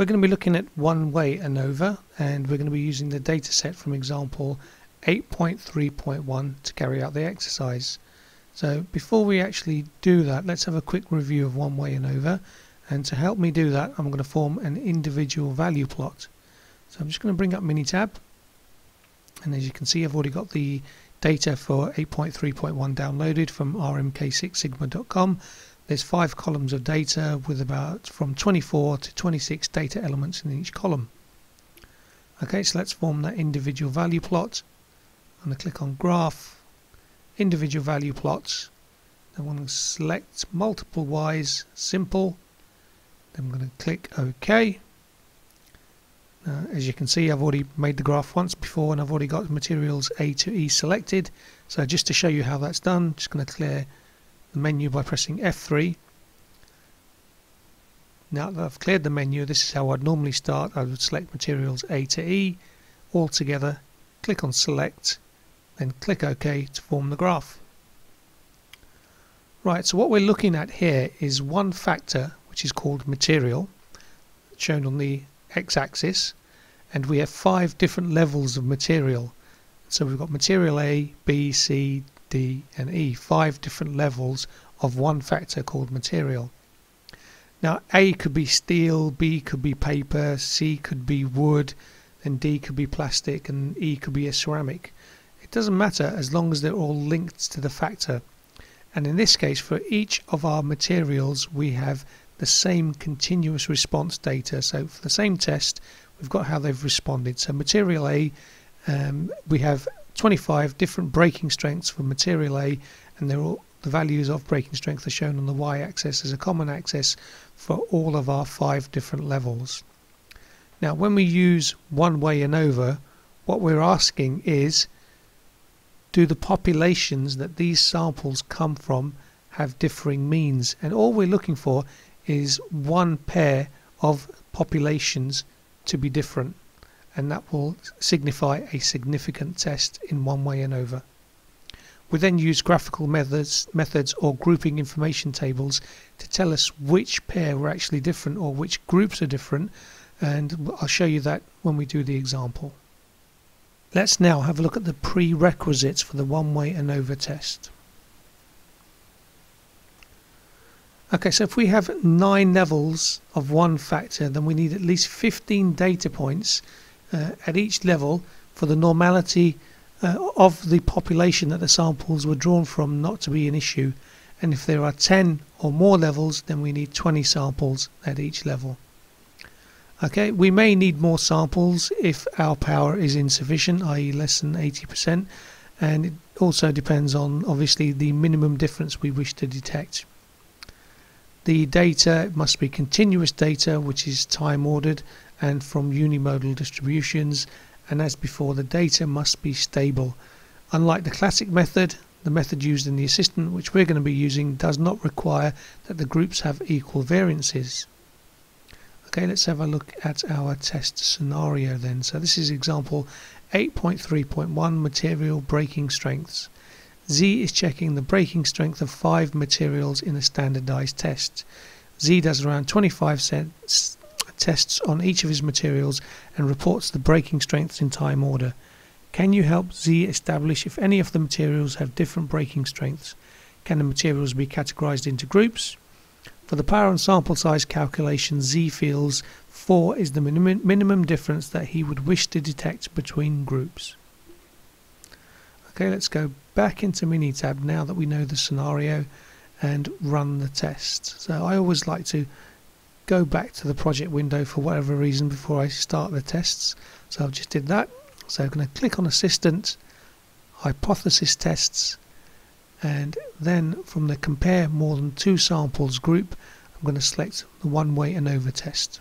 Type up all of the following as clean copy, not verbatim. We're going to be looking at one-way ANOVA, and we're going to be using the data set from example 8.3.1 to carry out the exercise. So before we actually do that, let's have a quick review of one-way ANOVA, and to help me do that I'm going to form an individual value plot. So I'm just going to bring up Minitab, and as you can see I've already got the data for 8.3.1 downloaded from rmksixsigma.com. There's 5 columns of data with about from 24 to 26 data elements in each column. Okay, so let's form that individual value plot. I'm going to click on graph, individual value plots. Then I'm going to select multiple Y's, simple. Then I'm going to click OK. Now, as you can see, I've already made the graph once before, and I've already got materials A to E selected. So just to show you how that's done, I'm just going to clear the menu by pressing F3. Now that I've cleared the menu, this is how I'd normally start. I would select materials A to E all together, click on select, then click OK to form the graph. Right, so what we're looking at here is one factor which is called material, shown on the x-axis, and we have 5 different levels of material. So we've got material A, B, C, D and E, 5 different levels of one factor called material. Now A could be steel, B could be paper, C could be wood, and D could be plastic, and E could be a ceramic. It doesn't matter as long as they're all linked to the factor. And in this case, for each of our materials we have the same continuous response data. So for the same test, we've got how they've responded. So material A, we have 25 different breaking strengths for material A, and they're all, the values of breaking strength are shown on the y-axis as a common axis for all of our 5 different levels. Now when we use one-way ANOVA, what we're asking is, do the populations that these samples come from have differing means? And all we're looking for is one pair of populations to be different, and that will signify a significant test in one-way ANOVA. We then use graphical methods or grouping information tables to tell us which pair were actually different or which groups are different, and I'll show you that when we do the example. Let's now have a look at the prerequisites for the one-way ANOVA test. Okay, so if we have 9 levels of one factor, then we need at least 15 data points at each level for the normality of the population that the samples were drawn from not to be an issue. And if there are 10 or more levels, then we need 20 samples at each level. Okay, we may need more samples if our power is insufficient, i.e. less than 80%, and it also depends on obviously the minimum difference we wish to detect. The data must be continuous data, which is time ordered and from unimodal distributions, and as before the data must be stable. Unlike the classic method, the method used in the assistant, which we're going to be using, does not require that the groups have equal variances. Okay, let's have a look at our test scenario then. So this is example 8.3.1, material breaking strengths. Z is checking the breaking strength of 5 materials in a standardized test. Z does around 25 tests on each of his materials and reports the breaking strengths in time order. Can you help Z establish if any of the materials have different breaking strengths? Can the materials be categorized into groups? For the power and sample size calculation, Z feels 4 is the minimum difference that he would wish to detect between groups. Okay, let's go back into Minitab now that we know the scenario and run the test. So I always like to go back to the project window for whatever reason before I start the tests. So I've just did that. So I'm going to click on Assistant, Hypothesis Tests, and then from the Compare More Than 2 Samples group, I'm going to select the one-way ANOVA test.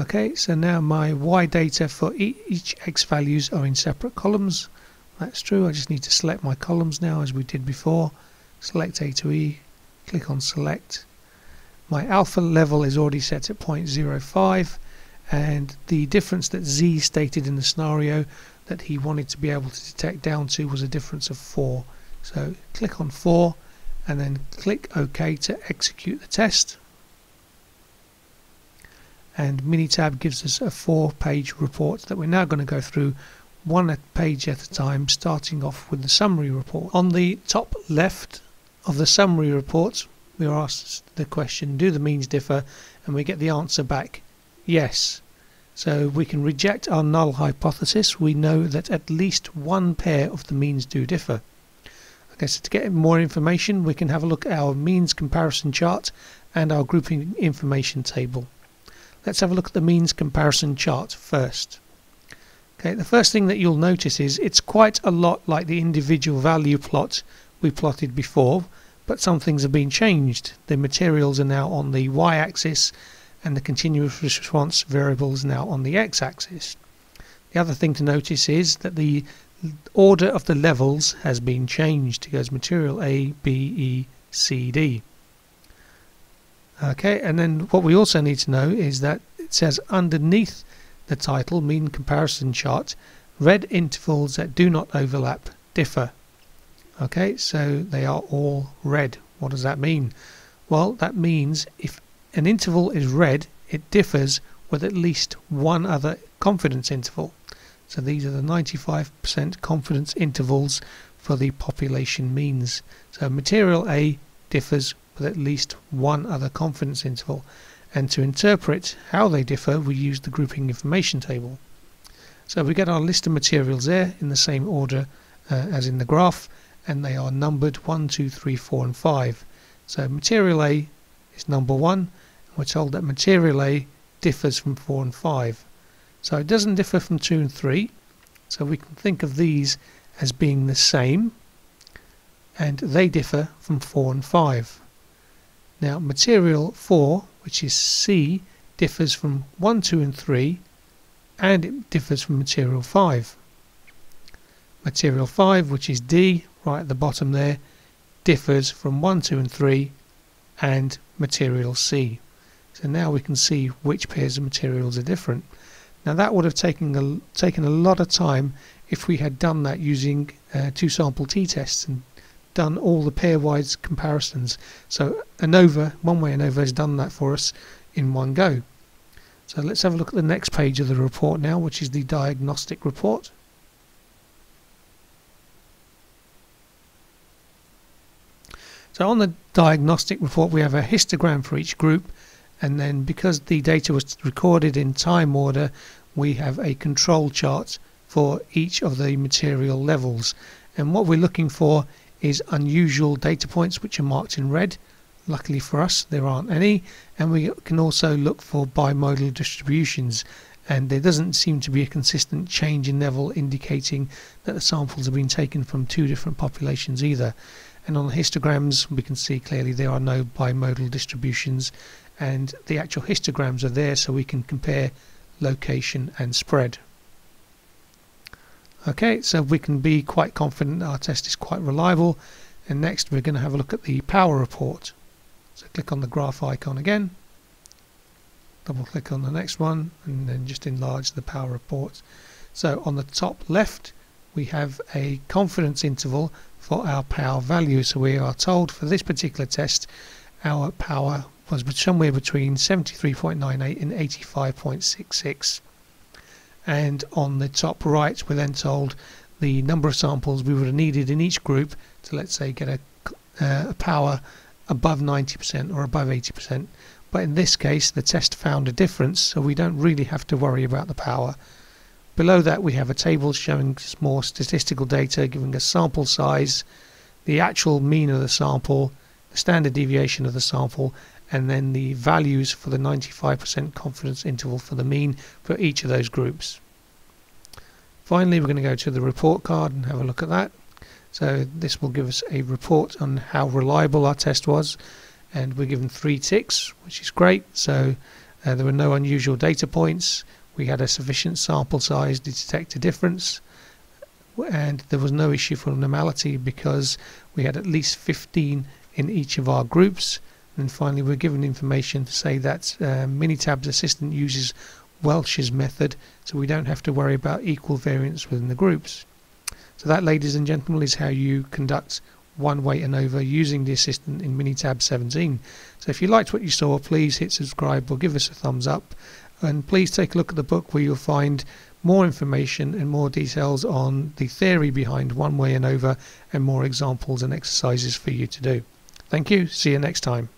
Okay, so now my Y data for each X values are in separate columns. That's true, I just need to select my columns now as we did before. Select A to E, click on select. My alpha level is already set at 0.05, and the difference that Z stated in the scenario that he wanted to be able to detect down to was a difference of 4. So click on 4 and then click OK to execute the test. and Minitab gives us a 4-page report that we're now going to go through one page at a time, starting off with the summary report. On the top left of the summary report we are asked the question, do the means differ? And we get the answer back, yes. So we can reject our null hypothesis. We know that at least one pair of the means do differ. Okay, so to get more information we can have a look at our means comparison chart and our grouping information table. Let's have a look at the means comparison chart first. Okay, the first thing that you'll notice is it's quite a lot like the individual value plot we plotted before, but some things have been changed. The materials are now on the y-axis and the continuous response variables now on the x-axis. The other thing to notice is that the order of the levels has been changed. It goes material A, B, E, C, D. Okay, and then what we also need to know is that it says underneath the title, mean comparison chart, red intervals that do not overlap differ. Okay, so they are all red. What does that mean? Well, that means if an interval is red, it differs with at least one other confidence interval. So these are the 95% confidence intervals for the population means. So material A differs with at least one other confidence interval. And to interpret how they differ, we use the grouping information table. So we get our list of materials there in the same order as in the graph, and they are numbered 1, 2, 3, 4 and 5. So material A is number 1. We're told that material A differs from 4 and 5. So it doesn't differ from 2 and 3, so we can think of these as being the same, and they differ from 4 and 5. Now material 4, which is C, differs from 1, 2 and 3, and it differs from material 5. Material 5, which is D, right at the bottom there, differs from 1, 2 and 3, and material C. So now we can see which pairs of materials are different. Now that would have taken a lot of time if we had done that using two sample t-tests and done all the pairwise comparisons. So ANOVA, one-way ANOVA, has done that for us in one go. So let's have a look at the next page of the report now, which is the diagnostic report. So on the diagnostic report we have a histogram for each group, and then because the data was recorded in time order we have a control chart for each of the material levels. And what we're looking for is unusual data points, which are marked in red. Luckily for us there aren't any, and we can also look for bimodal distributions, and there doesn't seem to be a consistent change in level indicating that the samples have been taken from two different populations either. And on the histograms we can see clearly there are no bimodal distributions, and the actual histograms are there so we can compare location and spread. Okay, so we can be quite confident our test is quite reliable. And next we're going to have a look at the power report. So click on the graph icon again, double click on the next one, and then just enlarge the power report. So on the top left we have a confidence interval for our power value. So we are told for this particular test our power was somewhere between 73.98 and 85.66. And on the top right we're then told the number of samples we would have needed in each group to, let's say, get a power above 90% or above 80%. But in this case the test found a difference, so we don't really have to worry about the power. Below that we have a table showing more statistical data, giving us sample size, the actual mean of the sample, the standard deviation of the sample, and then the values for the 95% confidence interval for the mean for each of those groups. Finally we're going to go to the report card and have a look at that. So this will give us a report on how reliable our test was, and we're given 3 ticks, which is great. So there were no unusual data points, we had a sufficient sample size to detect a difference, and there was no issue for normality because we had at least 15 in each of our groups. And finally we're given information to say that Minitab's assistant uses Welch's method, so we don't have to worry about equal variance within the groups. So that, ladies and gentlemen, is how you conduct one-way ANOVA using the assistant in Minitab 17. So if you liked what you saw, please hit subscribe or give us a thumbs up, and please take a look at the book where you'll find more information and more details on the theory behind one-way ANOVA and more examples and exercises for you to do. Thank you, see you next time.